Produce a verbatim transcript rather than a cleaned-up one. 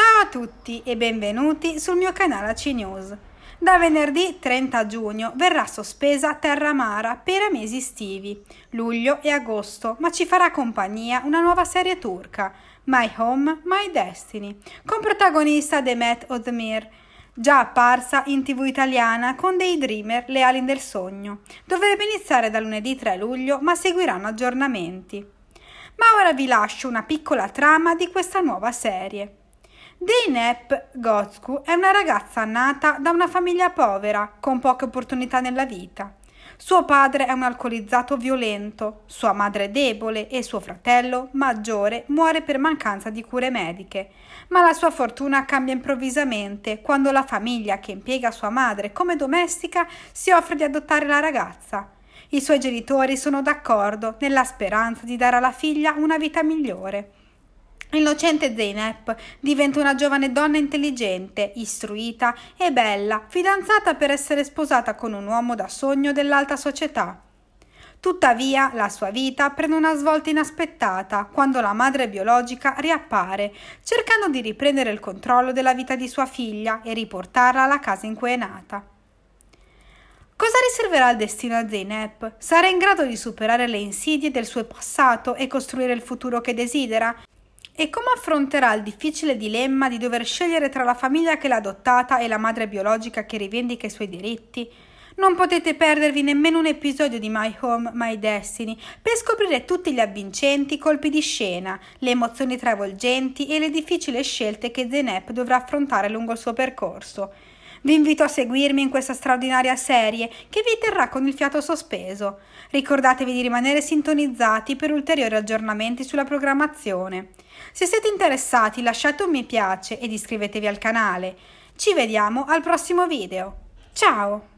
Ciao a tutti e benvenuti sul mio canale A C News. Da venerdì trenta giugno verrà sospesa Terra Amara per i mesi estivi, luglio e agosto, ma ci farà compagnia una nuova serie turca, My Home, My Destiny, con protagonista Demet Özdemir, già apparsa in tivù italiana con Daydreamer Le Ali del Sogno. Dovrebbe iniziare da lunedì tre luglio, ma seguiranno aggiornamenti. Ma ora vi lascio una piccola trama di questa nuova serie. Zeynep Gözku è una ragazza nata da una famiglia povera, con poche opportunità nella vita. Suo padre è un alcolizzato violento, sua madre è debole e suo fratello, maggiore, muore per mancanza di cure mediche. Ma la sua fortuna cambia improvvisamente quando la famiglia che impiega sua madre come domestica si offre di adottare la ragazza. I suoi genitori sono d'accordo nella speranza di dare alla figlia una vita migliore. L'innocente Zeynep diventa una giovane donna intelligente, istruita e bella, fidanzata per essere sposata con un uomo da sogno dell'alta società. Tuttavia, la sua vita prende una svolta inaspettata quando la madre biologica riappare, cercando di riprendere il controllo della vita di sua figlia e riportarla alla casa in cui è nata. Cosa riserverà il destino a Zeynep? Sarà in grado di superare le insidie del suo passato e costruire il futuro che desidera? E come affronterà il difficile dilemma di dover scegliere tra la famiglia che l'ha adottata e la madre biologica che rivendica i suoi diritti? Non potete perdervi nemmeno un episodio di My Home, My Destiny per scoprire tutti gli avvincenti colpi di scena, le emozioni travolgenti e le difficili scelte che Zeynep dovrà affrontare lungo il suo percorso. Vi invito a seguirmi in questa straordinaria serie che vi terrà con il fiato sospeso. Ricordatevi di rimanere sintonizzati per ulteriori aggiornamenti sulla programmazione. Se siete interessati, lasciate un mi piace ed iscrivetevi al canale. Ci vediamo al prossimo video. Ciao!